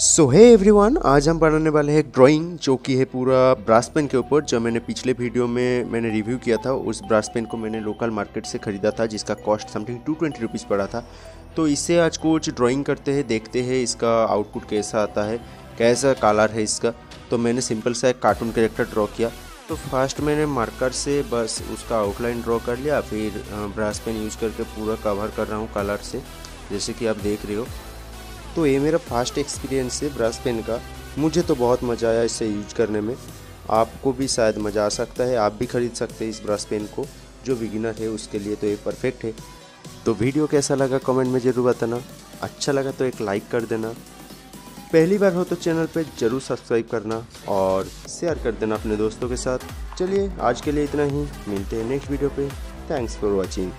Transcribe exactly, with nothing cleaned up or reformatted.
सो hey everyone, आज हम बनाने वाले हैं ड्राइंग जो कि है पूरा ब्रास पेन के ऊपर। जो मैंने पिछले वीडियो में मैंने रिव्यू किया था, उस ब्रास पेन को मैंने लोकल मार्केट से ख़रीदा था जिसका cost something two twenty rupees पड़ा था। तो इससे आज कुछ ड्राइंग करते हैं, देखते हैं इसका आउटपुट कैसा आता है, कैसा कलर है इसका। तो मैंने सिंपल सा एक कार्टून कैरेक्टर ड्रॉ किया। तो फर्स्ट मैंने मार्कर से बस उसका आउटलाइन ड्रॉ कर लिया, फिर ब्रास पेन यूज़ करके पूरा कवर कर रहा हूँ कलर से, जैसे कि आप देख रहे हो। तो ये मेरा फर्स्ट एक्सपीरियंस है ब्रश पेन का। मुझे तो बहुत मज़ा आया इसे यूज करने में, आपको भी शायद मज़ा आ सकता है। आप भी खरीद सकते हैं इस ब्रश पेन को, जो बिगिनर है उसके लिए तो ये परफेक्ट है। तो वीडियो कैसा लगा कमेंट में ज़रूर बताना, अच्छा लगा तो एक लाइक कर देना। पहली बार हो तो चैनल पे ज़रूर सब्सक्राइब करना और शेयर कर देना अपने दोस्तों के साथ। चलिए आज के लिए इतना ही, मिलते हैं नेक्स्ट वीडियो पर। Thanks for watching.